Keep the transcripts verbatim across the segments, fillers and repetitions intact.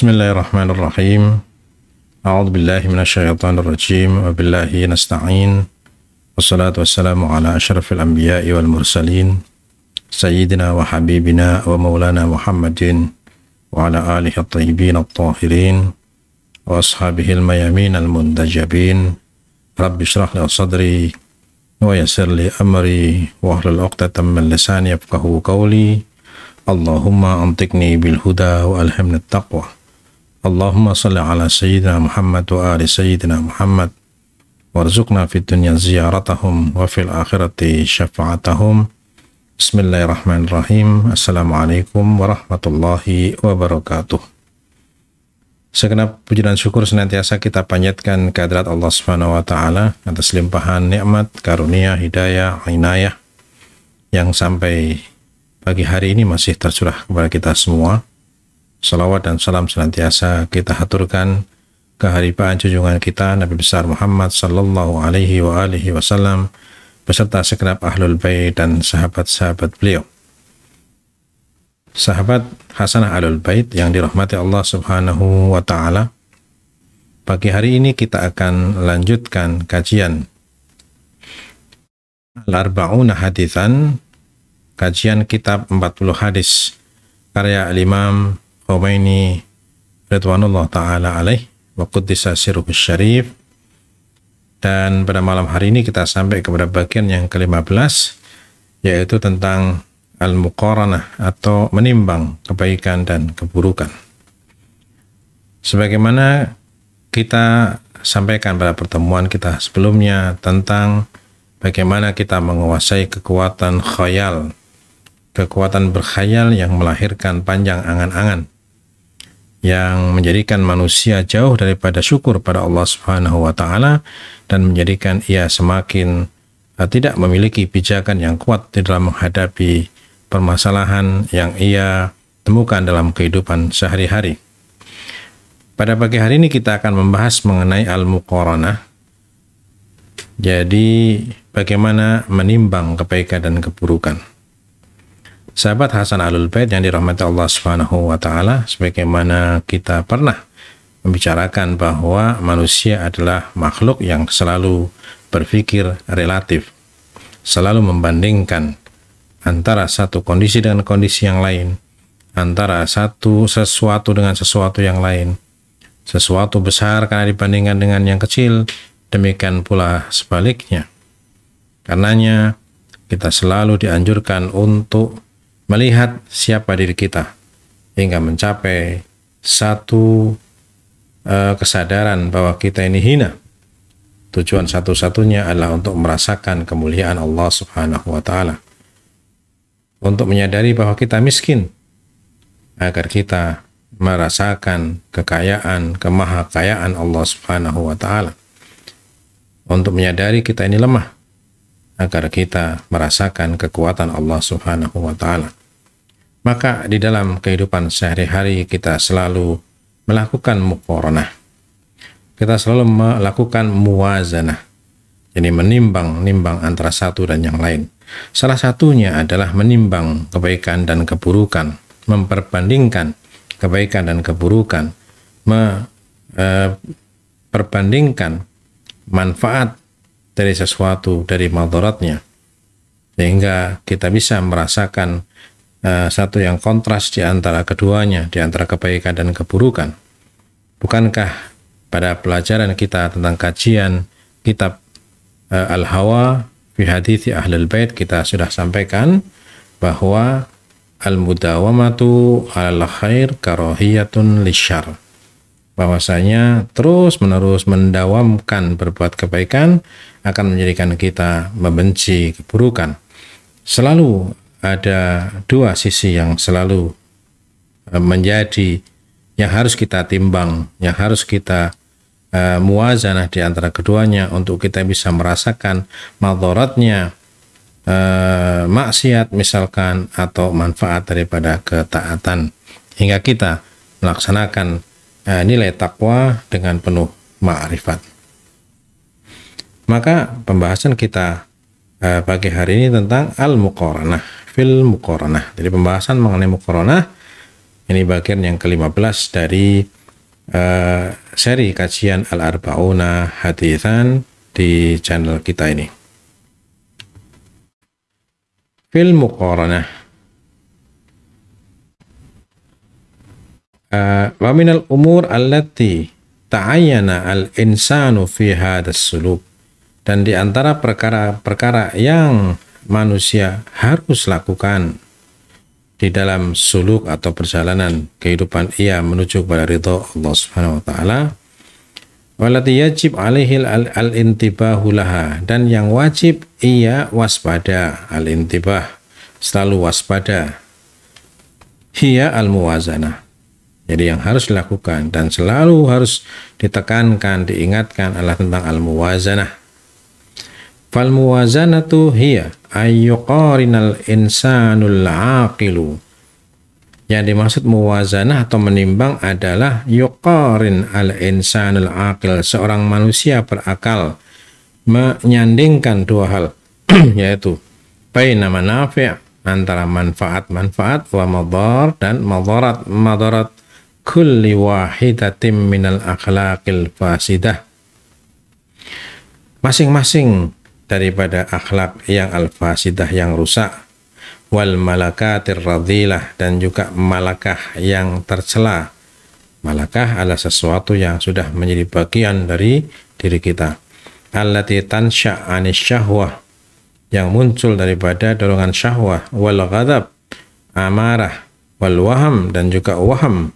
Bismillahirrahmanirrahim. A'udzu billahi minasyaitonir rajim. Wa billahi nasta'in. Wassalatu wassalamu ala asyrafil anbiya'i wal mursalin sayyidina wa habibina wa maulana Muhammadin wa ala alihi at-tayyibin at-tahirin wa ashabihil mayamin al-muntajabin. Rabbi syrah li sadri wa yassir li amri wa hlul 'uqdatam min lisani yafqahu qawli. Allahumma antiqni bil huda wa alhamna taqwa. Allahumma salli ala sayyidina Muhammad wa ali sayyidina Muhammad warzuqna fid dunya ziyaratahum wa fil akhirati syafa'atahum. Bismillahirrahmanirrahim. Assalamualaikum warahmatullahi wabarakatuh. Segenap puji dan syukur senantiasa kita panjatkan kehadrat Allah Subhanahu wa taala atas limpahan nikmat, karunia, hidayah, inayah yang sampai pagi hari ini masih tercurah kepada kita semua. Salawat dan salam senantiasa kita haturkan keharibaan junjungan kita Nabi besar Muhammad sallallahu alaihi wa alihi wasallam beserta segenap ahlul bait dan sahabat-sahabat beliau. Sahabat hasanah ahlul bait yang dirahmati Allah Subhanahu wa taala. Pagi hari ini kita akan lanjutkan kajian Al-Arba'una Hadithan, kajian kitab empat puluh hadis karya al-Imam Khomeini Ridwanullah Ta'ala Alaih Wa Qudisa Sirruhu Syarif. Dan pada malam hari ini kita sampai kepada bagian yang kelima belas, yaitu tentang al-muqaranah atau menimbang kebaikan dan keburukan. Sebagaimana kita sampaikan pada pertemuan kita sebelumnya tentang bagaimana kita menguasai kekuatan khayal, kekuatan berkhayal yang melahirkan panjang angan-angan, yang menjadikan manusia jauh daripada syukur pada Allah Subhanahu wa taala dan menjadikan ia semakin tidak memiliki pijakan yang kuat di dalam menghadapi permasalahan yang ia temukan dalam kehidupan sehari-hari. Pada pagi hari ini kita akan membahas mengenai al-muqaranah. Jadi bagaimana menimbang kebaikan dan keburukan. Sahabat Hasan Ahlul Bait yang dirahmati Allah Subhanahu wa taala, sebagaimana kita pernah membicarakan bahwa manusia adalah makhluk yang selalu berpikir relatif, selalu membandingkan antara satu kondisi dengan kondisi yang lain, antara satu sesuatu dengan sesuatu yang lain. Sesuatu besar karena dibandingkan dengan yang kecil, demikian pula sebaliknya. Karenanya kita selalu dianjurkan untuk melihat siapa diri kita hingga mencapai satu uh, kesadaran bahwa kita ini hina. Tujuan satu-satunya adalah untuk merasakan kemuliaan Allah Subhanahu wa taala. Untuk menyadari bahwa kita miskin agar kita merasakan kekayaan, kemahakayaan Allah Subhanahu wa taala. Untuk menyadari kita ini lemah agar kita merasakan kekuatan Allah Subhanahu wa taala. Maka di dalam kehidupan sehari-hari kita selalu melakukan muqaranah. Kita selalu melakukan muwazanah. Jadi menimbang-nimbang antara satu dan yang lain. Salah satunya adalah menimbang kebaikan dan keburukan, memperbandingkan kebaikan dan keburukan, memperbandingkan manfaat dari sesuatu dari madaratnya, sehingga kita bisa merasakan uh, satu yang kontras di antara keduanya, di antara kebaikan dan keburukan. Bukankah pada pelajaran kita tentang kajian kitab uh, Al-Hawa fi hadithi Ahlul Bait kita sudah sampaikan bahwa al-mudawamatu alal khair karahiyatun lisyarr, bahwasanya terus-menerus mendawamkan berbuat kebaikan akan menjadikan kita membenci keburukan. Selalu ada dua sisi yang selalu menjadi yang harus kita timbang, yang harus kita uh, muwazanah di antara keduanya untuk kita bisa merasakan madharatnya uh, maksiat misalkan atau manfaat daripada ketaatan, hingga kita melaksanakan Nah, nilai takwa dengan penuh ma'rifat. Maka pembahasan kita eh, pagi hari ini tentang al-muqaranah, fil-muqaranah. Jadi pembahasan mengenai muqaranah Ini bagian yang ke lima belas dari uh, seri kajian Al-Arba'una Hadithan di channel kita ini. Fil muqaranah wa minal umur allati ta'ayyana al-insanu fi hadas suluk, dan di antara perkara-perkara yang manusia harus lakukan di dalam suluk atau perjalanan kehidupan ia menuju kepada ridha Allah Subhanahu wa taala, walati yajib alaihi al-intibahu laha, dan yang wajib ia waspada, al-intibah selalu waspada, hiya al-muwazanah, jadi yang harus dilakukan dan selalu harus ditekankan, diingatkan adalah tentang al-muwazanah. Fal muwazanatu hiya ayyuqarinal insanul aqilu, yang dimaksud muwazanah atau menimbang adalah yuqarin al-insanul aqil, seorang manusia berakal menyandingkan dua hal yaitu baina manafi', antara manfaat-manfaat, wa madhar, dan madharat-madharat, kulli wahidatin minal akhlaqil fasidah, masing-masing daripada akhlak yang al-fasidah, yang rusak, wal malakatir radhilah, dan juga malakah yang tercela. Malakah adalah sesuatu yang sudah menjadi bagian dari diri kita, allati tansya anis syahwah, yang muncul daripada dorongan syahwah, wal ghadab, amarah, wal waham, dan juga waham,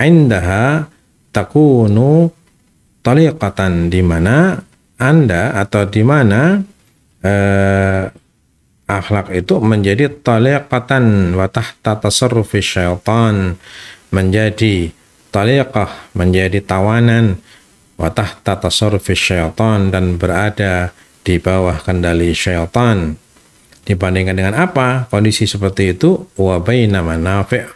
indaha takunu taliqatan, di mana Anda atau di mana eh, akhlak itu menjadi taliqatan wa tahta tasarrufi syaitan, menjadi taliqah, menjadi tawanan, wa tahta tasarrufi syaitan, dan berada di bawah kendali syaitan. Dibandingkan dengan apa kondisi seperti itu? Wa baina manafi',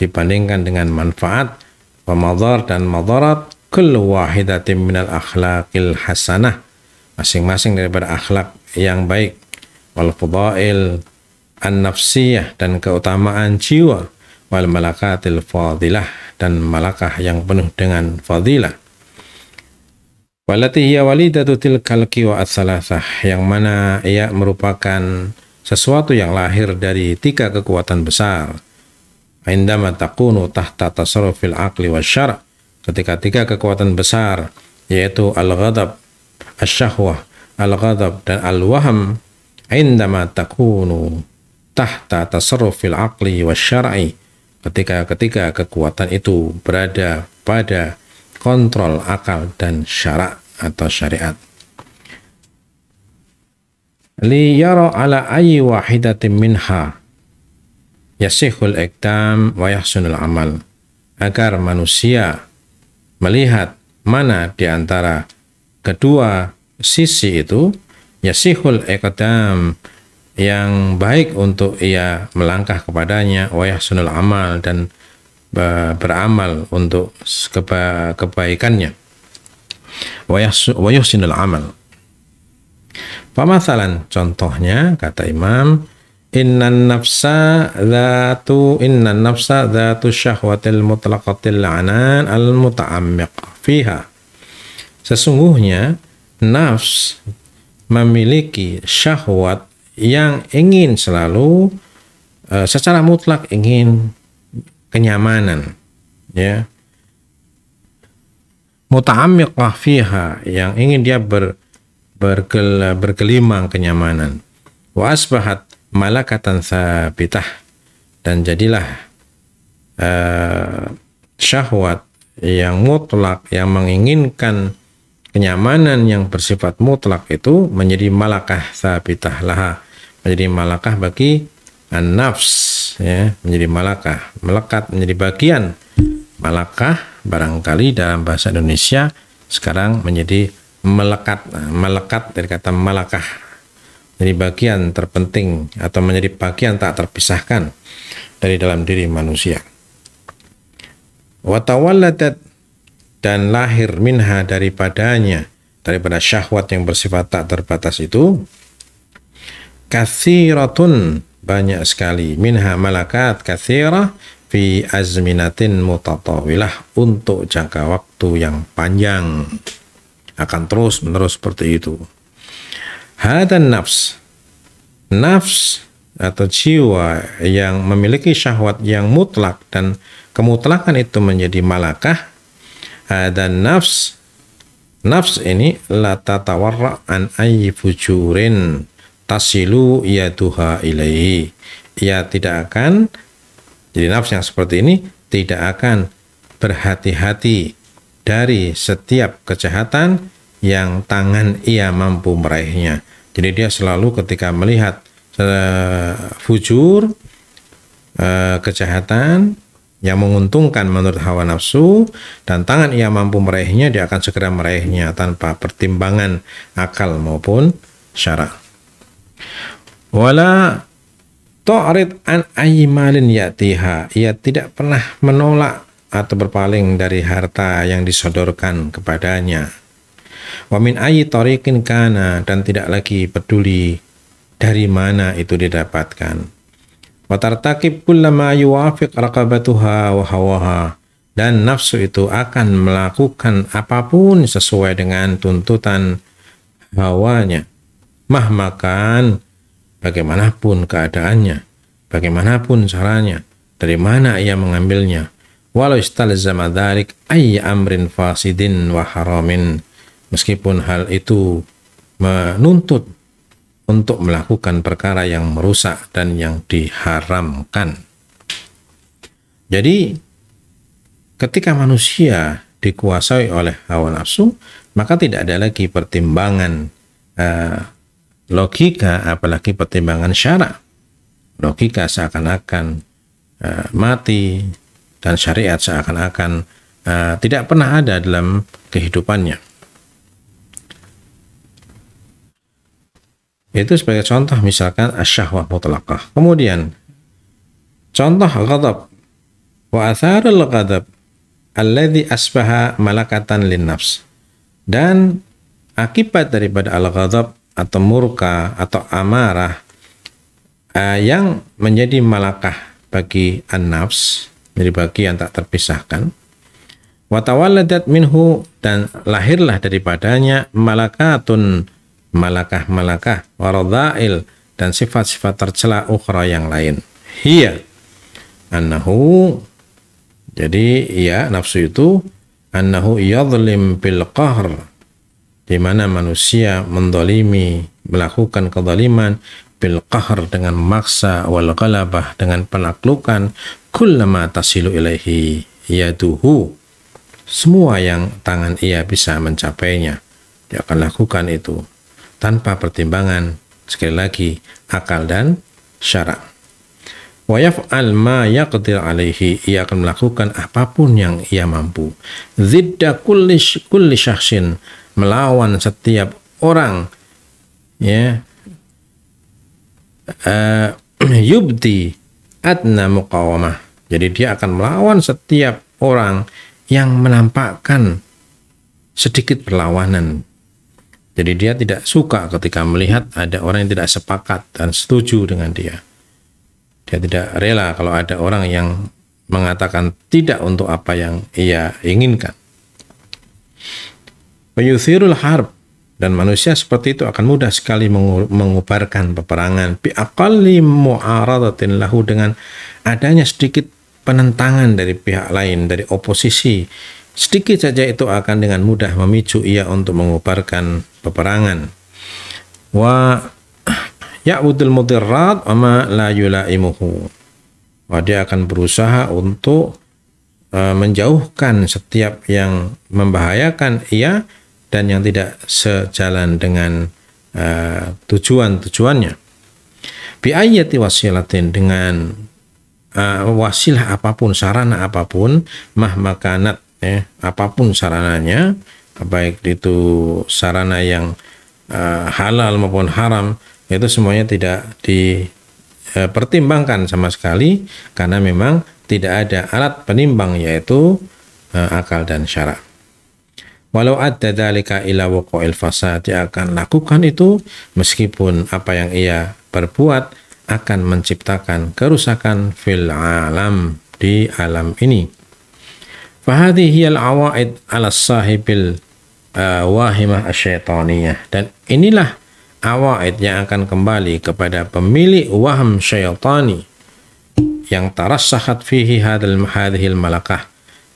dibandingkan dengan manfaat, wa madhar, dan madharat, kullu wahidatin minal akhlaqil hasanah, masing-masing daripada akhlak yang baik, wal fadail an-nafsiyah, dan keutamaan jiwa, wal malakatil fadilah, dan malakah yang penuh dengan fadilah, walati hiya walidatu tilkal qiwa as-salasah, yang mana ia merupakan sesuatu yang lahir dari tiga kekuatan besar, indama takunu tahta tasarrufil aqli wasyara', ketika tiga kekuatan besar yaitu al-ghadab, asy-syahwah, al-ghadab, dan al-waham, indama takunu tahta tasarrufil aqli wasyar'i, ketika ketika kekuatan itu berada pada kontrol akal dan syara' atau syariat. Li yara ala ayyi wahidatin minha yasihul ikdam wa yahsunul amal, agar manusia melihat mana di antara kedua sisi itu yasihul iqdam, yang baik untuk ia melangkah kepadanya, wa yahsunul amal, dan beramal untuk keba kebaikannya, wa yahsunul amal. Pemasalan contohnya, kata Imam, innan nafsa dzatu innan nafsa dzatu syahwatil mutlaqatil anan al muta'ammiq fiha, sesungguhnya nafs memiliki syahwat yang ingin selalu e, secara mutlak ingin kenyamanan, ya, muta'ammiqah fiha, yang ingin dia ber, bergel, bergelimang kenyamanan, wa asbahat malakatan sabitah, dan jadilah e, syahwat yang mutlak, yang menginginkan kenyamanan yang bersifat mutlak itu menjadi malakah sabitah laha, menjadi malakah bagi an-nafs, ya, menjadi malakah, melekat, menjadi bagian malakah, barangkali dalam bahasa Indonesia sekarang menjadi melekat, melekat dari kata malakah, menjadi bagian terpenting atau menjadi bagian tak terpisahkan dari dalam diri manusia. Wa tawalladat, dan lahir minha daripadanya, daripada syahwat yang bersifat tak terbatas itu, kathiratun banyak sekali. Minha malakat katsirah fi azminatin mutatawilah, untuk jangka waktu yang panjang, akan terus menerus seperti itu. Hadan nafs, nafs atau jiwa yang memiliki syahwat yang mutlak dan kemutlakan itu menjadi malakah. Hadan nafs, nafs ini la tatawarra an ayyi fujurin tasilu yaduha ilaihi, ia tidak akan, jadi nafs yang seperti ini tidak akan berhati-hati dari setiap kejahatan yang tangan ia mampu meraihnya. Jadi dia selalu ketika melihat uh, fujur, uh, kejahatan yang menguntungkan menurut hawa nafsu dan tangan ia mampu meraihnya, dia akan segera meraihnya tanpa pertimbangan akal maupun syara'. Wala ta'rid an aymalin yatiha, ia tidak pernah menolak atau berpaling dari harta yang disodorkan kepadanya. Wa min ayyi tariqin kana, dan tidak lagi peduli dari mana itu didapatkan. Wa tartaqib kullama yuwafiq raqabatuha wa hawaha, dan nafsu itu akan melakukan apapun sesuai dengan tuntutan hawanya. Mahmakan, bagaimanapun keadaannya, bagaimanapun caranya, dari mana ia mengambilnya. Walau istalzama dzalik ay amrin fasidin wa haramin, meskipun hal itu menuntut untuk melakukan perkara yang merusak dan yang diharamkan. Jadi ketika manusia dikuasai oleh hawa nafsu, maka tidak ada lagi pertimbangan uh, logika, apalagi pertimbangan syara'. Logika seakan-akan uh, mati dan syariat seakan-akan uh, tidak pernah ada dalam kehidupannya. Itu sebagai contoh misalkan asyahwah mutlaqah. Kemudian contoh ghadab, wa atharul ghadab alladhi asbaha malakatan lin nafs, dan akibat daripada al-ghadab atau murka atau amarah uh, yang menjadi malakah bagi an-nafs, jadi bagi yang tak terpisahkan. Watawaladat minhu, dan lahirlah daripadanya malakatun malakah-malakah, waradha'il, dan sifat-sifat tercela ukhra yang lain. Hiya annahu, jadi ya nafsu itu, annahu yadhlim bil qahr, di mana manusia mendolimi, melakukan kezaliman, bil qahr, dengan maksa, wal ghalabah, dengan penaklukan, kullama tasilu ilaihi yaduhu, semua yang tangan ia bisa mencapainya, dia akan lakukan itu tanpa pertimbangan, sekali lagi, akal dan syara'. Wa yaf'al ma yaqdir alaihi, ia akan melakukan apapun yang ia mampu. Zidda kulli kulli syakhsin, melawan setiap orang, ya, uh, yubdi adna muqawamah, jadi dia akan melawan setiap orang yang menampakkan sedikit perlawanan. Jadi dia tidak suka ketika melihat ada orang yang tidak sepakat dan setuju dengan dia. Dia tidak rela kalau ada orang yang mengatakan tidak untuk apa yang ia inginkan. Payuthirul harb, dan manusia seperti itu akan mudah sekali mengubarkan peperangan. Biaqalli mu'aradatin lahu, dengan adanya sedikit penentangan dari pihak lain, dari oposisi, sedikit saja itu akan dengan mudah memicu ia untuk mengubarkan peperangan. Wa ya'udul mudirrat wa ma la yulaimuhu, dia akan berusaha untuk uh, menjauhkan setiap yang membahayakan ia dan yang tidak sejalan dengan uh, tujuan-tujuannya. Biayyati wasilatin, dengan uh, wasilah apapun, sarana apapun, mahmakanat, eh, apapun sarananya, baik itu sarana yang uh, halal maupun haram, itu semuanya tidak dipertimbangkan uh, sama sekali, karena memang tidak ada alat penimbang, yaitu uh, akal dan syara'. Walau ada dalika ila wuqu'il fasad, dia akan lakukan itu meskipun apa yang ia perbuat akan menciptakan kerusakan fil alam, di alam ini. Fahadhihi al-awa'id ala sahibil wahimah asyaitaniyah. Dan inilah awa'id yang akan kembali kepada pemilik waham syaitani yang tarassahat fihi hadhil malakah,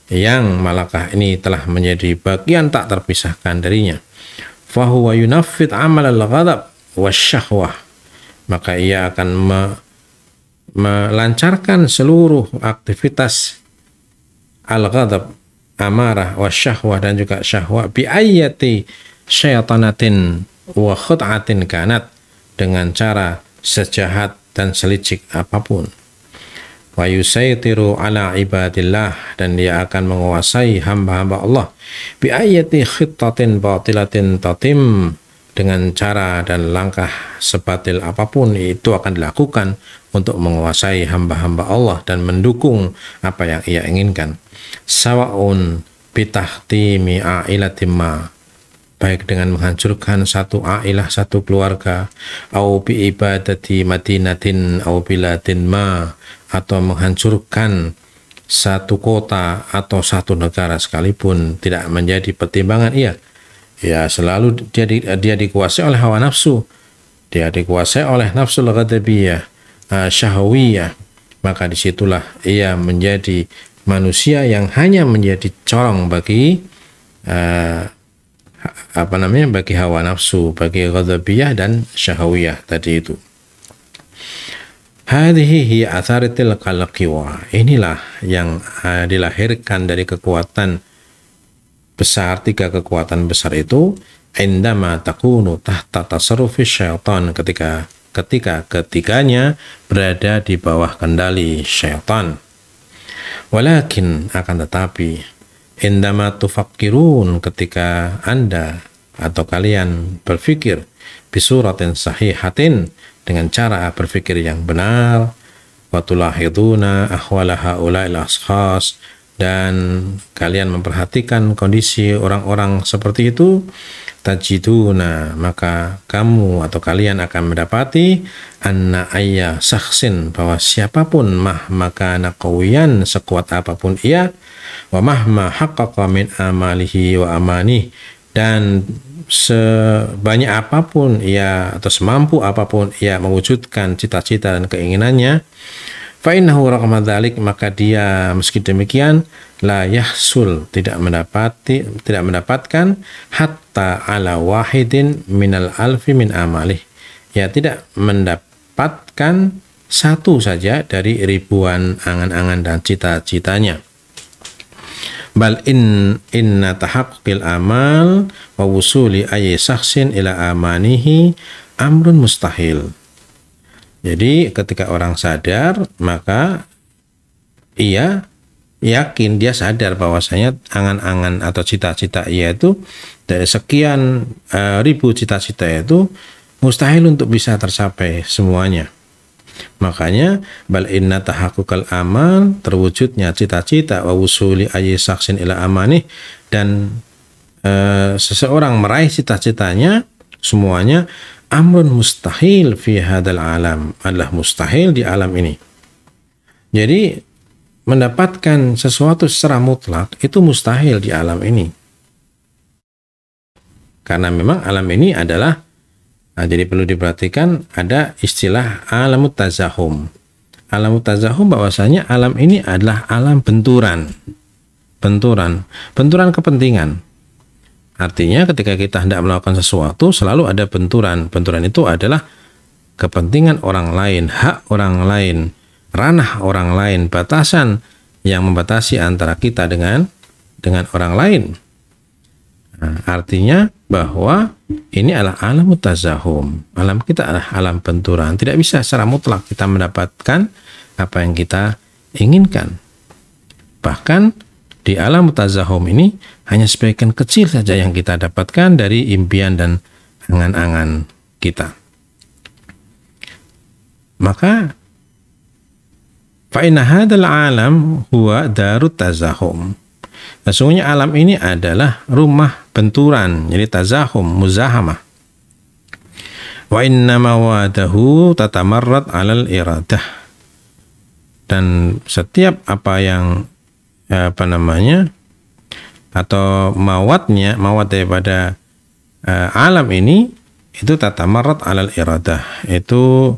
yang malakah ini telah menjadi bagian tak terpisahkan darinya. Fahuwa yunaffid amal al-ghadab wasyahwah. Maka ia akan me melancarkan seluruh aktivitas al-ghadab, amarah, wasyahwah, dan juga syahwah, biayyati syaitanatin wa khut'atin kanat, dengan cara sejahat dan selicik apapun. Wa yusaitiru ala ibadillah, dan dia akan menguasai hamba-hamba Allah, biayyati khittatin batilatin tatim, dengan cara dan langkah sebatil apapun itu akan dilakukan untuk menguasai hamba-hamba Allah dan mendukung apa yang ia inginkan. Sawa'un bitahthimi a'ilatimma, baik dengan menghancurkan satu ailah, satu keluarga, au bi ibadati madinatin au biladin ma, atau menghancurkan satu kota atau satu negara sekalipun, tidak menjadi pertimbangan ia. Ya, selalu dia, di, dia dikuasai oleh hawa nafsu, dia dikuasai oleh nafsu al-ghadabiyah, syahwiyah. Maka disitulah ia menjadi manusia yang hanya menjadi corong bagi uh, apa namanya, bagi hawa nafsu, bagi ghadabiyah dan syahwiyah tadi itu. Hadhihi atharatil qalqiwa, inilah yang uh, dilahirkan dari kekuatan besar, tiga kekuatan besar itu, indama takunu tahta tasarrufi syaitan, ketika ketika ketiganya berada di bawah kendali syaitan. Walakin, akan tetapi, indama tufakkirun, ketika Anda atau kalian berpikir, bisuratin sahihatin, dengan cara berpikir yang benar, watulahiduna ahwala haula'il ashkhas, dan kalian memperhatikan kondisi orang-orang seperti itu, tajiduna, maka kamu atau kalian akan mendapati anna ayya sakhsin, bahwa siapapun mahma kana qawiyan, sekuat apapun ia, wa mahma haqqaqa min amalihi wa amani, dan sebanyak apapun ia atau semampu apapun ia mewujudkan cita-cita dan keinginannya, fa'innahu raqma dzalik, maka dia meski demikian la yahsul, tidak mendapati tidak mendapatkan hatta ala wahidin minal alfi min amalih, ya tidak mendapatkan satu saja dari ribuan angan-angan dan cita-citanya. Bal in inna tahaqqil amal wa wusuli ayyi shakhsin ila amanihi amrun mustahil. Jadi ketika orang sadar, maka ia yakin, dia sadar bahwasanya angan-angan atau cita-cita ia itu dari sekian e, ribu cita-cita itu mustahil untuk bisa tercapai semuanya. Makanya bal inna tahaqqul amal, terwujudnya cita-cita, wa wusuli ayyi shakhsin ila amanih, dan e, seseorang meraih cita-citanya semuanya, amrun mustahil fi hadal alam, adalah mustahil di alam ini. Jadi mendapatkan sesuatu secara mutlak itu mustahil di alam ini, karena memang alam ini adalah, nah, jadi perlu diperhatikan ada istilah alamut tazahum. Alamut tazahum bahwasanya alam ini adalah alam benturan, benturan, benturan kepentingan. Artinya ketika kita hendak melakukan sesuatu selalu ada benturan. Benturan itu adalah kepentingan orang lain, hak orang lain, ranah orang lain, batasan yang membatasi antara kita dengan dengan orang lain. Nah, artinya bahwa ini adalah alam mutazahum. Alam kita adalah alam benturan. Tidak bisa secara mutlak kita mendapatkan apa yang kita inginkan. Bahkan di alam mutazahum ini hanya sebagian kecil saja yang kita dapatkan dari impian dan angan-angan kita. Maka fa'inna hadal alam huwa darut tazahum. Sesungguhnya alam ini adalah rumah benturan, jadi tazahum, muzahamah. Wa innama wa'adahu tatamarrat alal iradah. Dan setiap apa yang apa namanya atau mawatnya, mawat daripada uh, alam ini itu tatamarrat alal iradah. Itu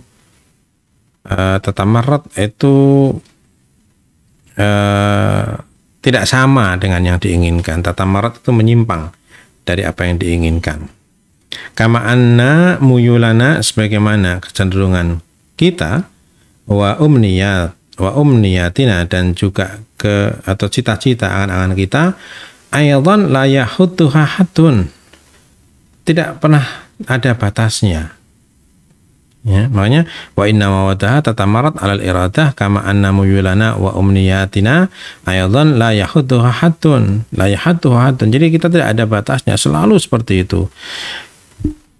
uh, tatamarrat itu uh, tidak sama dengan yang diinginkan. Tatamarrat itu menyimpang dari apa yang diinginkan. Kama anna muyulana, sebagaimana kecenderungan kita, wa umniyat wa umniyatina, dan juga ke atau cita-cita angan-angan kita, aydan la yahudduha haddun, tidak pernah ada batasnya. Ya, makanya wa inna mawadaha tatamarat alal iradah kama anna muyulana wa umniyatina aydan la yahudduha haddun, la yahudduha haddun. Jadi kita tidak ada batasnya, selalu seperti itu.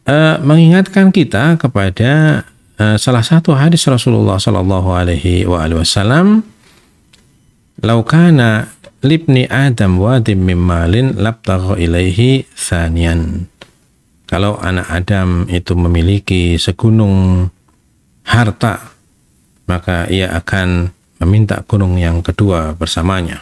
Uh, mengingatkan kita kepada uh, salah satu hadis Rasulullah Shallallahu Alaihi Wasallam, "Lau kana libni Adam wadim mimmalin labtagha ilaihi sanian." Kalau anak Adam itu memiliki segunung harta, maka ia akan meminta gunung yang kedua bersamanya.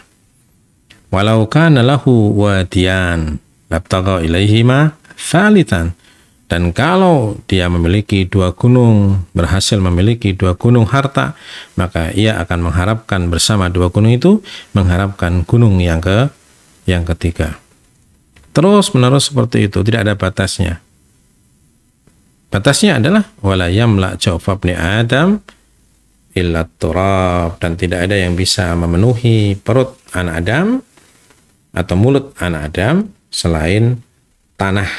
Walau kana lahu wadiyan labtagha ilaihi ma salitan. Dan kalau dia memiliki dua gunung, berhasil memiliki dua gunung harta, maka ia akan mengharapkan bersama dua gunung itu, mengharapkan gunung yang ke yang ketiga. Terus menerus seperti itu, tidak ada batasnya. Batasnya adalah wala yamla jawfabni Adam illa turab, dan tidak ada yang bisa memenuhi perut anak Adam atau mulut anak Adam selain tanah.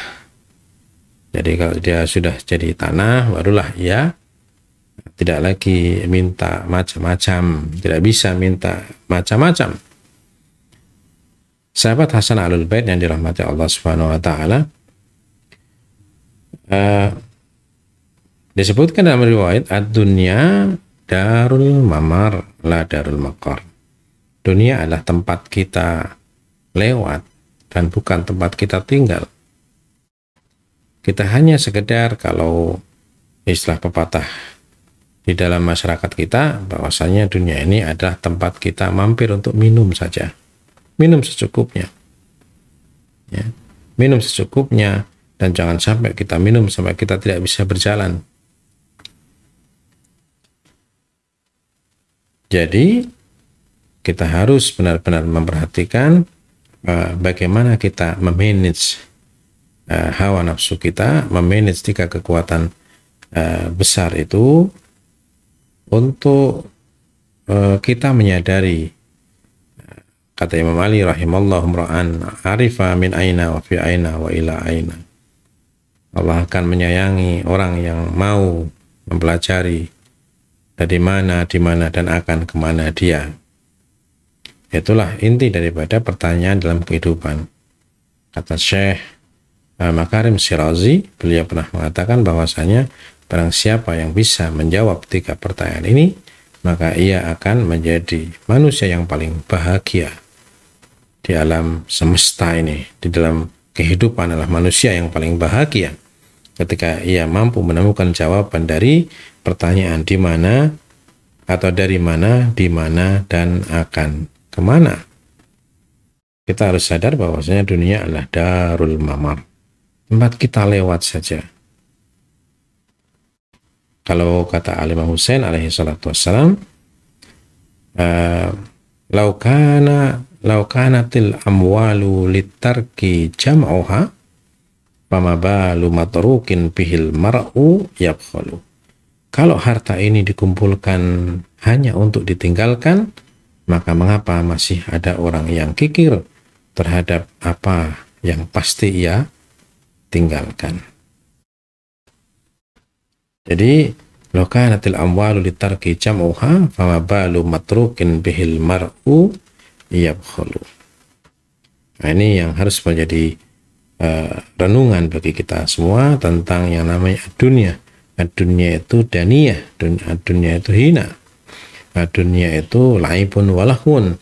Jadi kalau dia sudah jadi tanah, barulah ia tidak lagi minta macam-macam, tidak bisa minta macam-macam. Sahabat Hasan Ahlul Bait yang dirahmati Allah Subhanahu Wa Taala, uh, disebutkan dalam riwayat ad-dunya darul mamar la darul maqar. Dunia adalah tempat kita lewat dan bukan tempat kita tinggal. Kita hanya sekedar, kalau istilah pepatah di dalam masyarakat kita, bahwasanya dunia ini adalah tempat kita mampir untuk minum saja. Minum secukupnya. Ya. Minum secukupnya, dan jangan sampai kita minum sampai kita tidak bisa berjalan. Jadi, kita harus benar-benar memperhatikan uh, bagaimana kita memanage Uh, hawa nafsu kita, memanage tiga kekuatan uh, besar itu untuk uh, kita menyadari, kata Imam Ali rahimallahu ra'an arifa min aina wa fi aina wa ila aina. Allah akan menyayangi orang yang mau mempelajari dari mana, di mana, dan akan kemana dia. Itulah inti daripada pertanyaan dalam kehidupan. Kata Syekh Makarim Sirazi, beliau pernah mengatakan bahwasanya barang siapa yang bisa menjawab tiga pertanyaan ini, maka ia akan menjadi manusia yang paling bahagia di alam semesta ini. Di dalam kehidupan adalah manusia yang paling bahagia ketika ia mampu menemukan jawaban dari pertanyaan di mana atau dari mana, di mana, dan akan kemana. Kita harus sadar bahwasanya dunia adalah darul mamar, tempat kita lewat saja. Kalau kata Al-Imam Husain alaihi salatu wassalam, laukana laukanatil amwalu litarki jam'uha fama balu matrukin bihil mar'u yabkhalu. Kalau harta ini dikumpulkan hanya untuk ditinggalkan, maka mengapa masih ada orang yang kikir terhadap apa yang pasti ia tinggalkan. Jadi, lokanatil amwalu litarki jam'uha fama balu matrukin bihil mar'u yabkhulu. Nah, ini yang harus menjadi uh, renungan bagi kita semua tentang yang namanya dunia. Dunia itu daniyah, dunia itu hina. Dunia itu laibun walahun,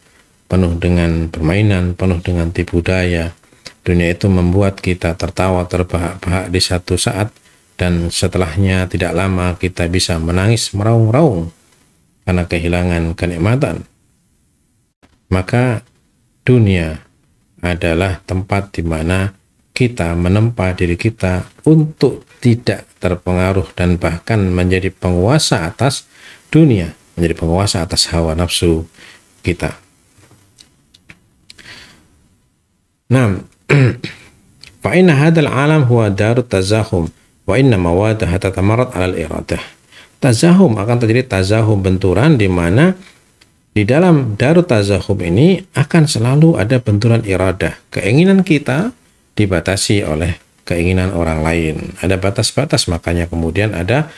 penuh dengan permainan, penuh dengan tipu daya. Dunia itu membuat kita tertawa terbahak-bahak di satu saat, Dan setelahnya tidak lama kita bisa menangis meraung-raung karena kehilangan kenikmatan. Maka dunia adalah tempat di mana kita menempa diri kita untuk tidak terpengaruh dan bahkan menjadi penguasa atas dunia, menjadi penguasa atas hawa nafsu kita. Naam. Fa inna hadzal alam huwa darut tazahum wa inna mawadaha tatamarat 'alal iradah. Tazahum akan terjadi tazahum benturan di mana di dalam darut tazahum ini akan selalu ada benturan iradah. Keinginan kita dibatasi oleh keinginan orang lain. Ada batas-batas, makanya kemudian ada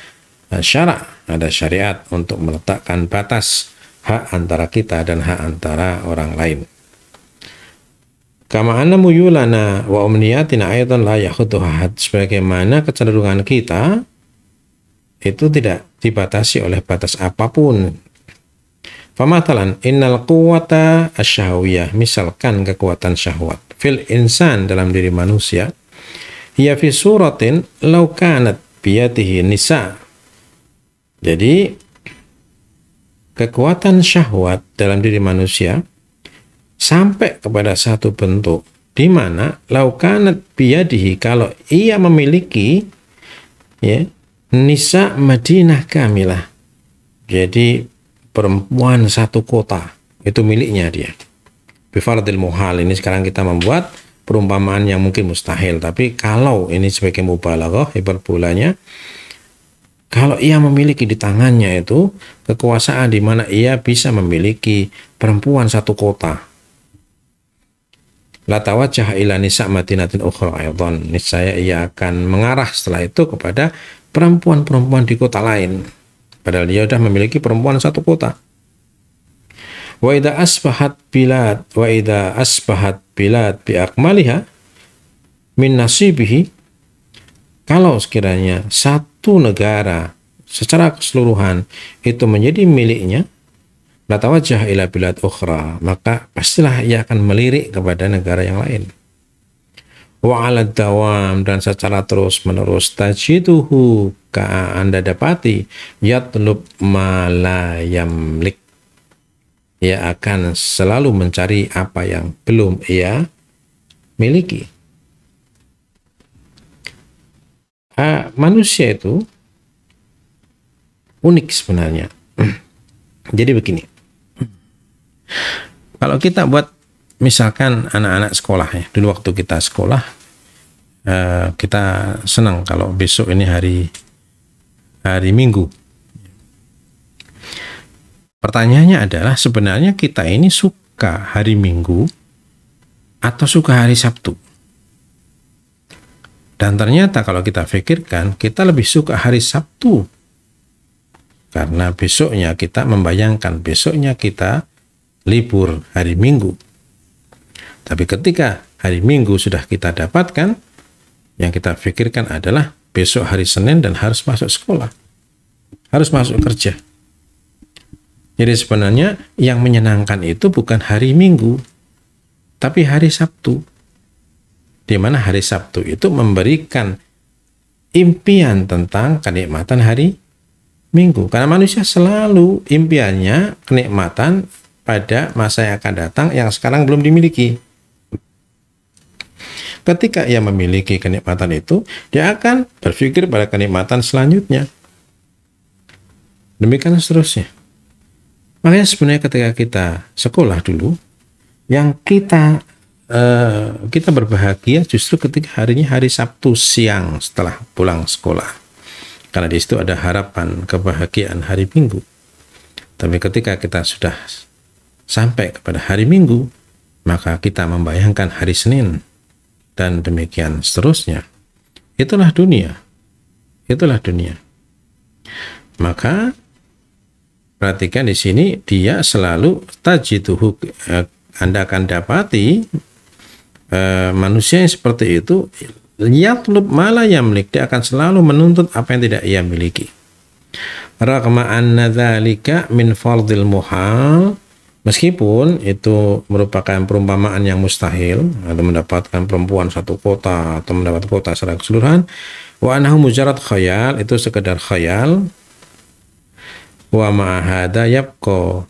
syarak, ada syariat untuk meletakkan batas hak antara kita dan hak antara orang lain. Kama anna muyulana wa umniyatina ayatan la yakhutuha, sebagaimana kecenderungan kita itu tidak dibatasi oleh batas apapun. Famatalan innal quwwata asyahwiyah, misalkan kekuatan syahwat fil insan, dalam diri manusia, hiya fi suratin law kanat biyatihi nisa. Jadi kekuatan syahwat dalam diri manusia sampai kepada satu bentuk di mana law kanat biyadihi, kalau ia memiliki ya nisa Madinah kamilah. Jadi perempuan satu kota itu miliknya dia. Bifardil muhal, ini sekarang kita membuat perumpamaan yang mungkin mustahil, tapi kalau ini sebagai mubalaghah hiperbolanya, kalau ia memiliki di tangannya itu kekuasaan di mana ia bisa memiliki perempuan satu kota. La tawajjah ila nisa madinatin ukhra aidan, niscaya ia akan mengarah setelah itu kepada perempuan-perempuan di kota lain. Padahal dia sudah memiliki perempuan satu kota. Wa idza asbahat bilad wa idza asbahat bilad bi akmaliha min nasibihi, kalau sekiranya satu negara secara keseluruhan itu menjadi miliknya, la tawajjah ila bilad ukhra, maka pastilah ia akan melirik kepada negara yang lain. Wa 'ala dawam, dan secara terus-menerus, tajiduhu, ka anda dapati, yatlub ma la yamlik, ia akan selalu mencari apa yang belum ia miliki. Uh, manusia itu unik sebenarnya. Jadi begini, kalau kita buat misalkan anak-anak sekolah ya, dulu waktu kita sekolah uh, kita senang kalau besok ini hari hari Minggu. Pertanyaannya adalah sebenarnya kita ini suka hari Minggu atau suka hari Sabtu? Dan ternyata kalau kita pikirkan, kita lebih suka hari Sabtu karena besoknya kita membayangkan besoknya kita libur hari Minggu. Tapi ketika hari Minggu sudah kita dapatkan, yang kita pikirkan adalah besok hari Senin dan harus masuk sekolah, harus masuk kerja. Jadi sebenarnya yang menyenangkan itu bukan hari Minggu, tapi hari Sabtu. Di mana hari Sabtu itu memberikan impian tentang kenikmatan hari Minggu. Karena manusia selalu impiannya kenikmatan pada masa yang akan datang yang sekarang belum dimiliki. Ketika ia memiliki kenikmatan itu, dia akan berpikir pada kenikmatan selanjutnya. Demikian seterusnya. Makanya sebenarnya ketika kita sekolah dulu, yang kita eh, kita berbahagia justru ketika harinya hari Sabtu siang setelah pulang sekolah. Karena di situ ada harapan kebahagiaan hari Minggu. Tapi ketika kita sudah sampai kepada hari Minggu, maka kita membayangkan hari Senin. Dan demikian seterusnya. Itulah dunia. Itulah dunia. Maka perhatikan di sini, dia selalu tajiduhu, eh, Anda akan dapati eh, manusia yang seperti itu, yatlub ma la yamlik, dia akan selalu menuntut apa yang tidak ia miliki. Raqma anna dzalika min fardil muhal, meskipun itu merupakan perumpamaan yang mustahil, atau mendapatkan perempuan satu kota atau mendapat kota secara keseluruhan, Wa annahu mujarad khayal, itu sekedar khayal. Wa ma'ahada yabqa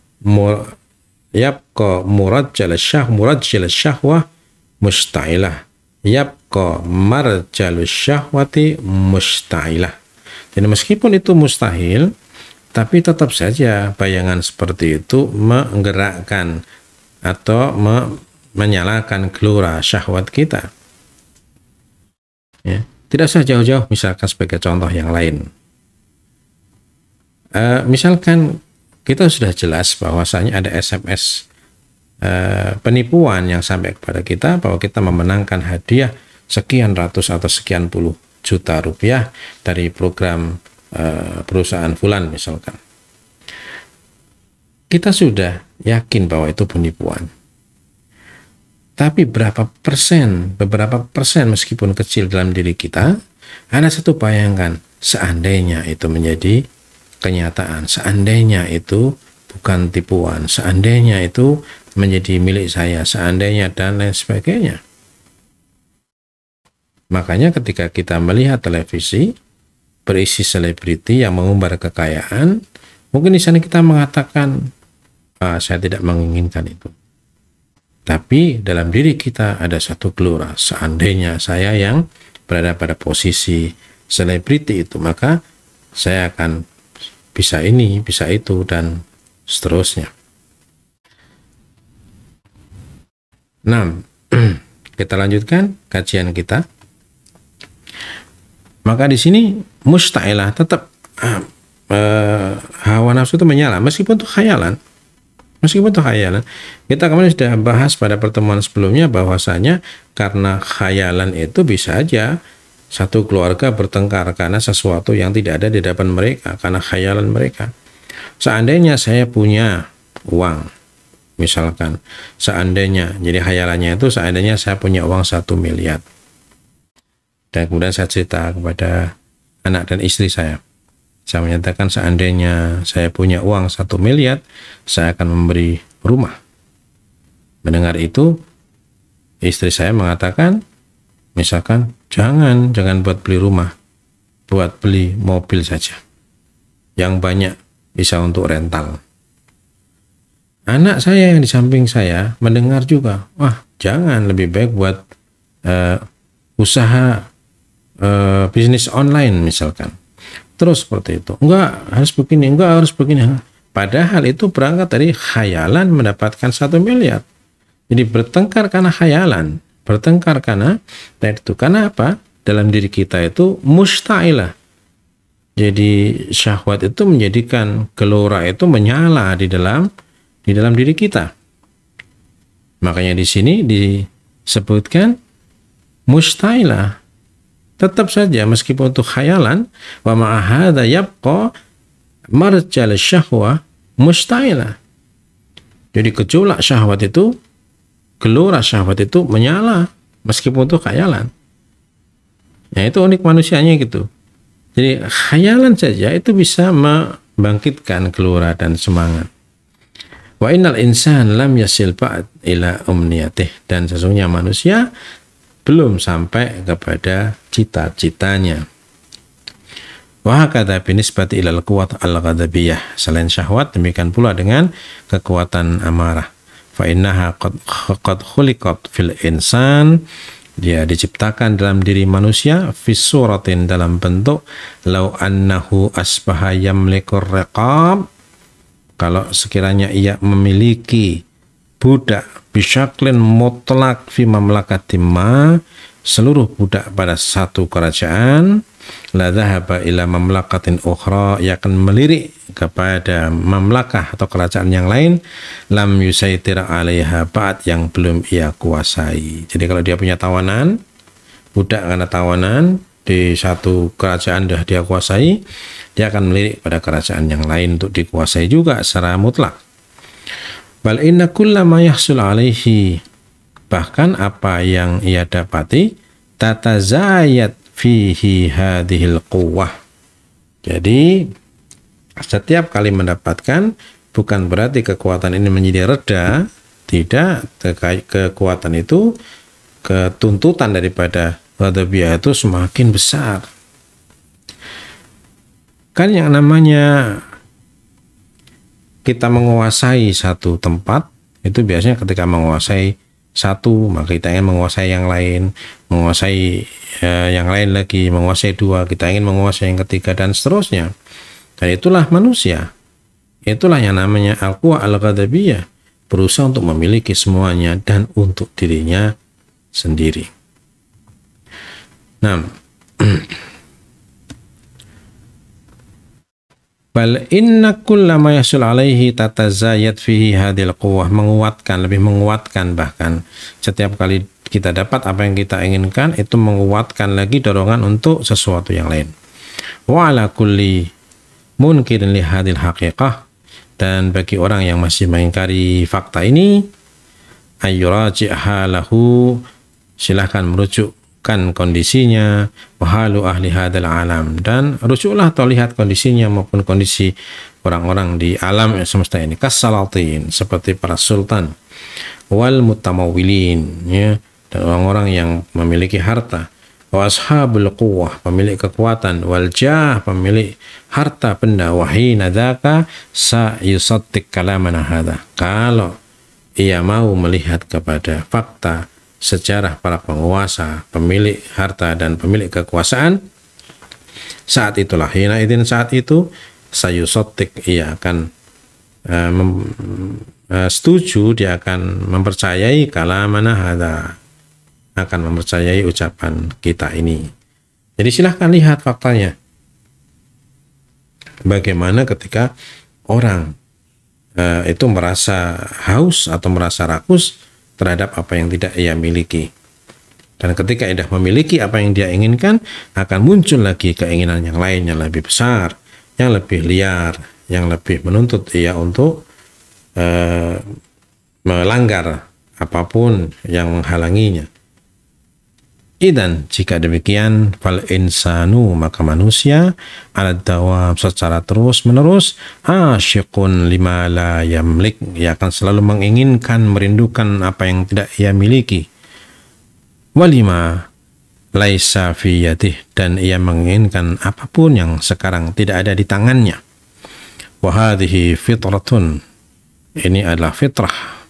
yabqa murajjal syah murajjal syahwah musta'ilah. Yabqa marjal syahwati musta'ilah. Jadi meskipun itu mustahil, tapi tetap saja bayangan seperti itu menggerakkan atau me menyalakan gelora syahwat kita. Ya. Tidak usah jauh-jauh, misalkan sebagai contoh yang lain. E, misalkan kita sudah jelas bahwasanya ada S M S penipuan yang sampai kepada kita bahwa kita memenangkan hadiah sekian ratus atau sekian puluh juta rupiah dari program uh, perusahaan fulan misalkan. Kita sudah yakin bahwa itu penipuan. Tapi berapa persen, beberapa persen meskipun kecil dalam diri kita, ada satu bayangan, seandainya itu menjadi kenyataan, seandainya itu bukan tipuan, seandainya itu menjadi milik saya, seandainya dan lain sebagainya. Makanya ketika kita melihat televisi berisi selebriti yang mengumbar kekayaan, mungkin di sana kita mengatakan, ah, saya tidak menginginkan itu. Tapi dalam diri kita ada satu gelora, seandainya saya yang berada pada posisi selebriti itu, maka saya akan bisa ini, bisa itu, dan seterusnya. Nah, kita lanjutkan kajian kita. Maka di sini musta'ilah tetap uh, uh, hawa nafsu itu menyala meskipun itu khayalan. Meskipun itu khayalan. Kita kemarin sudah bahas pada pertemuan sebelumnya bahwasanya karena khayalan itu bisa aja satu keluarga bertengkar karena sesuatu yang tidak ada di hadapan mereka karena khayalan mereka. Seandainya saya punya uang, misalkan seandainya, jadi khayalannya itu seandainya saya punya uang satu miliar, dan kemudian saya cerita kepada anak dan istri saya, saya menyatakan seandainya saya punya uang satu miliar, saya akan memberi rumah. Mendengar itu istri saya mengatakan, misalkan, jangan, jangan buat beli rumah, buat beli mobil saja, yang banyak bisa untuk rental. Anak saya yang di samping saya mendengar juga, wah jangan, lebih baik buat uh, usaha uh, bisnis online misalkan. Terus seperti itu. Enggak, harus begini, enggak harus begini. Padahal itu berangkat dari khayalan mendapatkan satu miliar. Jadi bertengkar karena khayalan. Bertengkar karena itu. Karena apa? Dalam diri kita itu musta'ilah. Jadi syahwat itu menjadikan gelora itu menyala di dalam di dalam diri kita. Makanya di sini disebutkan musta'ilah. Tetap saja meskipun itu khayalan, wa ma'ahada yabqa marjal syahwa musta'ilah. Jadi gejolak syahwat itu, gelora syahwat itu menyala meskipun itu khayalan. Ya itu unik manusianya gitu. Jadi khayalan saja itu bisa membangkitkan gelora dan semangat. Wa innal insan lam yasil ba'd ila umniyatih, dan sesungguhnya manusia belum sampai kepada cita-citanya. Wa hakadha binisbati ilal quwat al-ghadabiyah, selain syahwat demikian pula dengan kekuatan amarah. Fa innaha qad khuliqat fil insan, dia diciptakan dalam diri manusia fi suratin, dalam bentuk lau annahu asbaha yamlikur riqab, kalau sekiranya ia memiliki budak bisyaklin mutlak fi mamlakati ma, seluruh budak pada satu kerajaan, la dhahaba ila mamlakatin ukhra, ia akan melirik kepada mamlakah atau kerajaan yang lain, lam yusaitir alaiha ba'd, yang belum ia kuasai. Jadi kalau dia punya tawanan, budak karena tawanan di satu kerajaan dah dia kuasai, dia akan melirik pada kerajaan yang lain untuk dikuasai juga secara mutlak. Bal inna kullama yahsul alaihi, bahkan apa yang ia dapati, tatazayat fihi hadhil quwwah. Jadi setiap kali mendapatkan, bukan berarti kekuatan ini menjadi reda, tidak, kekuatan itu, ketuntutan daripada ghadabiyah itu semakin besar, Kan yang namanya kita menguasai satu tempat, itu biasanya ketika menguasai satu, maka kita ingin menguasai yang lain, menguasai eh, yang lain lagi, menguasai dua, kita ingin menguasai yang ketiga, dan seterusnya. Dan itulah manusia. Itulah yang namanya al-quwa al-ghadabiyah, berusaha untuk memiliki semuanya dan untuk dirinya sendiri. Nah, bal inna kullama yasul alaihi tatazayat fihi hadil quwwah, menguatkan, lebih menguatkan, bahkan setiap kali kita dapat apa yang kita inginkan itu menguatkan lagi dorongan untuk sesuatu yang lain. Wa ala kulli munkirin li hadil haqiqah, dan bagi orang yang masih mengingkari fakta ini, ayyuraji'ha lahu, silahkan merujukkan kondisinya, wahalu ahli hadal alam, dan rujuklah atau lihat kondisinya maupun kondisi orang-orang di alam semesta ini, kasalatin, seperti para sultan, wal mutamawilin, ya, dan orang-orang yang memiliki harta, washabul quwwah, pemilik kekuatan, wal jah, pemilik harta benda, wahina dzaka sa yusaddiq kalamana hadza, kalau ia mau melihat kepada fakta sejarah para penguasa, pemilik harta dan pemilik kekuasaan, saat itulah, hina idin, saat itu, sa yusaddiq, ia akan uh, mem, uh, setuju, dia akan mempercayai kalamana hadza, akan mempercayai ucapan kita ini. Jadi silahkan lihat faktanya. Bagaimana ketika orang e, itu merasa haus atau merasa rakus terhadap apa yang tidak ia miliki. Dan ketika ia memiliki apa yang dia inginkan, akan muncul lagi keinginan yang lain yang lebih besar, yang lebih liar, yang lebih menuntut ia untuk e, melanggar apapun yang menghalanginya. Dan jika demikian, fal insanu, maka manusia, ala dawam, secara terus menerus, asyiqun lima la yamlik, ia akan selalu menginginkan, merindukan apa yang tidak ia miliki, walima laisa fi yadih, dan ia menginginkan apapun yang sekarang tidak ada di tangannya. Wahadihi fitratun, ini adalah fitrah,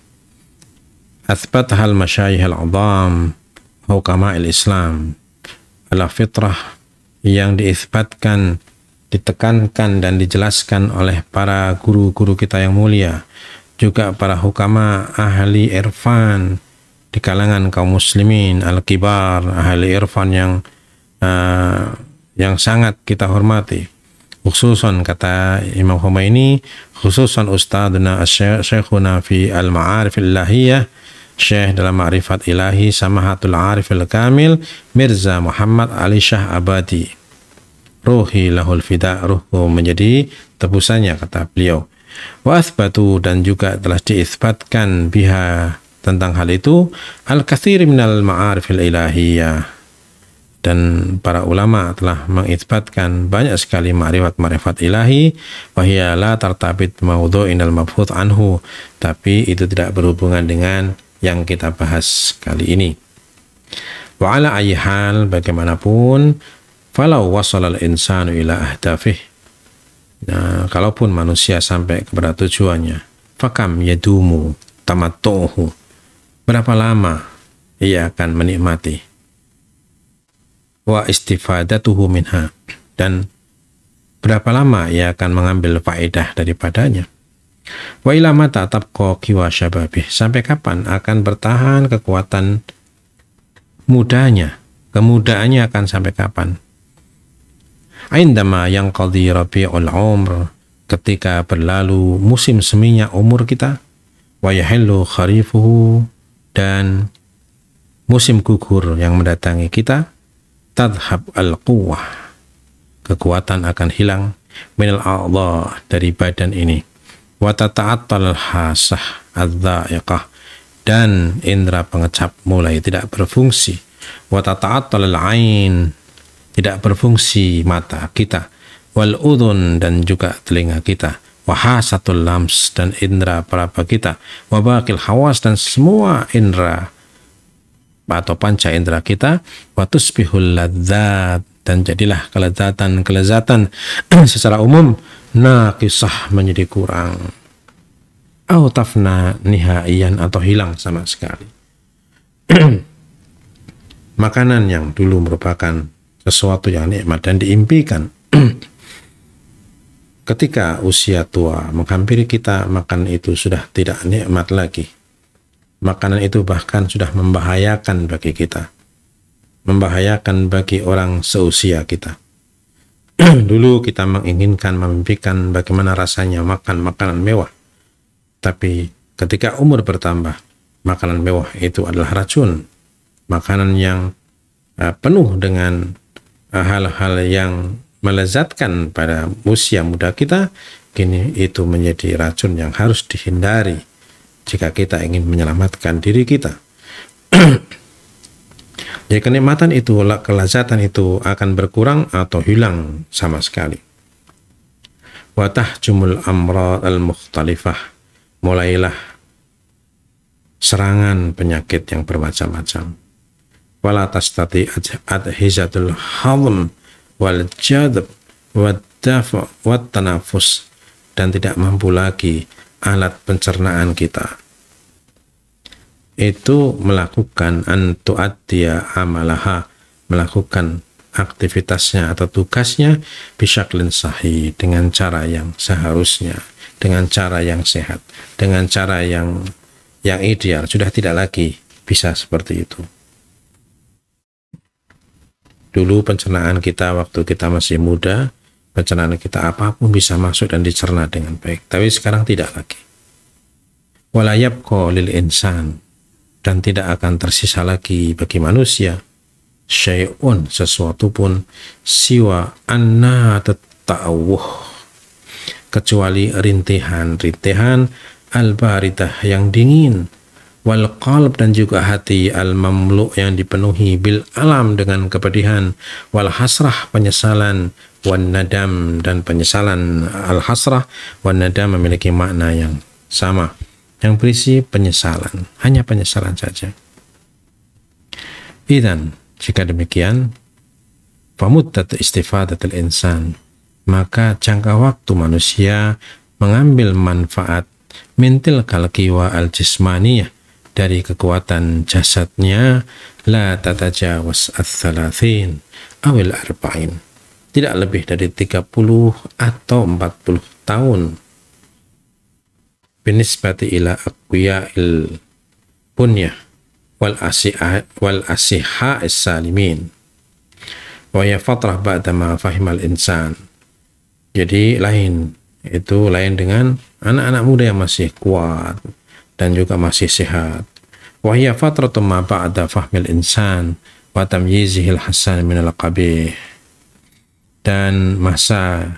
athbathal masyayihal adham hukama'il Islam, adalah fitrah yang diisbatkan, ditekankan dan dijelaskan oleh para guru-guru kita yang mulia, juga para hukama ahli irfan di kalangan kaum muslimin al-kibar, ahli irfan yang uh, yang sangat kita hormati, khususan kata Imam Khomeini, khususan ustadzuna asy-syekhuna fi al-ma'arif al-lahiyah, Syekh dalam Ma'rifat Ilahi Samahatul Arifil Kamil Mirza Muhammad Ali Syah Abadi, ruhi lahul fida, ruhku menjadi tebusannya, kata beliau. Wa athbatu, dan juga telah diisbatkan biha, tentang hal itu, al-kathir minal ma'arifil ilahiyah, dan para ulama telah mengisbatkan banyak sekali ma'rifat-ma'rifat ilahi, wahia la tartabit mawdu'in al-mabhut anhu, tapi itu tidak berhubungan dengan yang kita bahas kali ini. Wa ala ayyi hal, bagaimanapun, falau wasalal insanu ila ahdafih, nah, kalaupun manusia sampai kepada tujuannya, fakam yadumu tamattuhu, berapa lama ia akan menikmati, wa istifadatuhu minha, dan berapa lama ia akan mengambil faedah daripadanya, wa ila mata tabqa qiwa syababih, sampai kapan akan bertahan kekuatan mudanya, kemudaannya akan sampai kapan, aindama yang qadhi rabiul umr, ketika berlalu musim seminya umur kita, wa yahillu kharifuhu, dan musim gugur yang mendatangi kita, tadhab al quwwah, kekuatan akan hilang, minal a'dha, dari badan ini, watata'attal hasah adzaiqah, dan indera pengecap mulai tidak berfungsi, watata'attal ain, tidak berfungsi mata kita, wal udhun, dan juga telinga kita, wahasatul lams, dan indera peraba kita, wabaqil hawas, dan semua indera atau panca indera kita, watusbihul ladzat, dan jadilah kelezatan-kelezatan secara umum naqisah, menjadi kurang, autafna nihaiyan, atau hilang sama sekali. Makanan yang dulu merupakan sesuatu yang nikmat dan diimpikan ketika usia tua menghampiri kita, makan itu sudah tidak nikmat lagi. Makanan itu bahkan sudah membahayakan bagi kita, membahayakan bagi orang seusia kita. Dulu kita menginginkan, memimpikan bagaimana rasanya makan makanan mewah. Tapi ketika umur bertambah, makanan mewah itu adalah racun. Makanan yang uh, penuh dengan hal-hal uh, yang melezatkan pada usia muda kita, kini itu menjadi racun yang harus dihindari jika kita ingin menyelamatkan diri kita. Jadi kenikmatan itu, kelezatan itu akan berkurang atau hilang sama sekali. Wa tahjumul amrad al-mukhtalifah, mulailah serangan penyakit yang bermacam-macam. Wala tastati adhizatul halm wal jadab wad dafa wat tanafus, dan tidak mampu lagi alat pencernaan kita itu melakukan antu'addiya amalaha, melakukan aktivitasnya atau tugasnya bisyaklin sahih, dengan cara yang seharusnya, dengan cara yang sehat, dengan cara yang yang ideal. Sudah tidak lagi bisa seperti itu. Dulu pencernaan kita waktu kita masih muda, pencernaan kita apapun bisa masuk dan dicerna dengan baik. Tapi sekarang tidak lagi. Wala yabqa lil insan, dan tidak akan tersisa lagi bagi manusia syai'un, sesuatu pun, siwa anna tata'awuh, kecuali rintihan-rintihan al-baridah yang dingin, wal qalb, dan juga hati al mamluk yang dipenuhi bil alam, dengan kepedihan, wal hasrah, penyesalan, wan nadam, dan penyesalan. Al hasrah wan nadam memiliki makna yang sama, yang berisi penyesalan, hanya penyesalan saja. Idzan, jika demikian, pamuddat istifadatul insan, maka jangka waktu manusia mengambil manfaat mintil kalqiwa al jismaniyah, dari kekuatan jasadnya, la tatajawas ats-tsalatsin awil arba'in, tidak lebih dari tiga puluh atau empat puluh tahun. Binisbati ila aqwiya'il bunyah wal asiha wal asiha as-salimin wa ya fatrah ba'da ma fahimal insan. Jadi lain itu lain dengan anak-anak muda yang masih kuat dan juga masih sehat. Wa hiya fatratu ma ba'da fahmil insan wa tamyizihil hasan minal qabih, dan masa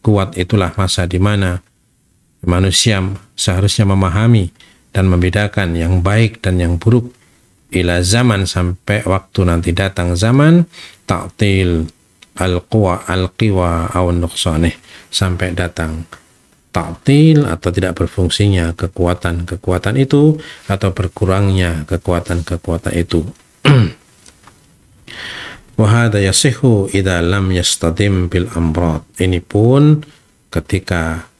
kuat itulah masa di mana manusia seharusnya memahami dan membedakan yang baik dan yang buruk, ila zaman, sampai waktu nanti datang zaman ta'til al-quwa al-qiwa aw nuqsanih, sampai datang ta'til atau tidak berfungsinya kekuatan-kekuatan itu, atau berkurangnya kekuatan-kekuatan itu. Wa hadza yasihu idza lam yastadim bil amrad, ini pun ketika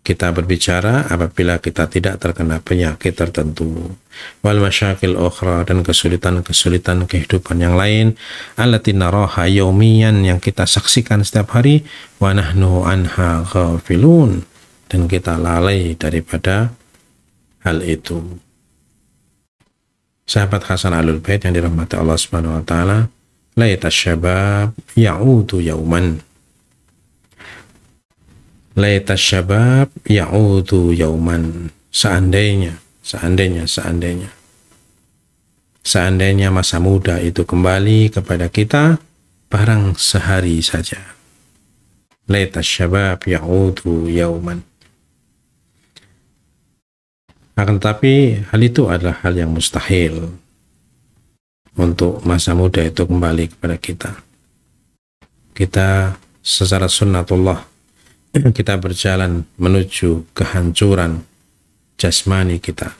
kita berbicara apabila kita tidak terkena penyakit tertentu. Wal masyakil ukhra, dan kesulitan-kesulitan kehidupan yang lain, allati naraha yaumiyan, yang kita saksikan setiap hari, wa nahnu anha ghafilun, dan kita lalai daripada hal itu. Sahabat Hasan Alul Bait yang dirahmati Allah Subhanahu wa taala, laita syabab ya'udu yauman, laita syabab ya'udu yauman, seandainya seandainya seandainya seandainya masa muda itu kembali kepada kita barang sehari saja. Laita syabab ya'udu yauman, akan tetapi hal itu adalah hal yang mustahil untuk masa muda itu kembali kepada kita. Kita secara sunnatullah kita berjalan menuju kehancuran jasmani kita,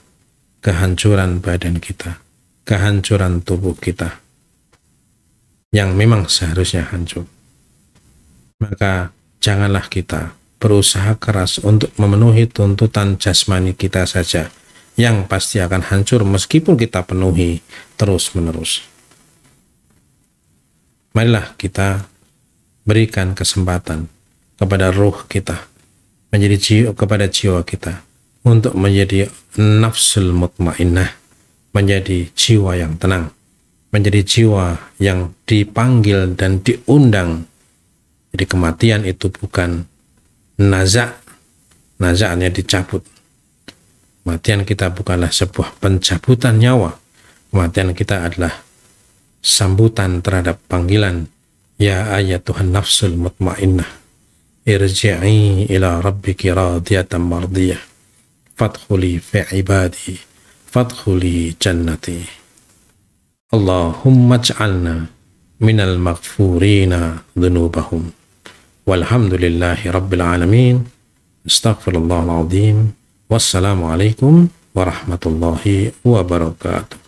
kehancuran badan kita, kehancuran tubuh kita. yang memang seharusnya hancur. Maka janganlah kita berusaha keras untuk memenuhi tuntutan jasmani kita saja, yang pasti akan hancur meskipun kita penuhi terus-menerus. Marilah kita berikan kesempatan kepada ruh kita, menjadi jiwa, kepada jiwa kita, untuk menjadi nafsul mutmainnah, menjadi jiwa yang tenang, menjadi jiwa yang dipanggil dan diundang. Jadi kematian itu bukan nazak, nazaknya dicabut. Kematian kita bukanlah sebuah pencabutan nyawa. Kematian kita adalah sambutan terhadap panggilan, ya ayatuhan nafsul mutmainnah, irji'i ila rabbiki radiyatan mardiyah, fadkhuli fi ibadi, fadkhuli jannati. Allahumma ja'alna minal maghfurina dhunubahum. Walhamdulillahi rabbil alamin. Astaghfirullahal azim. Wassalamualaikum warahmatullahi wabarakatuh.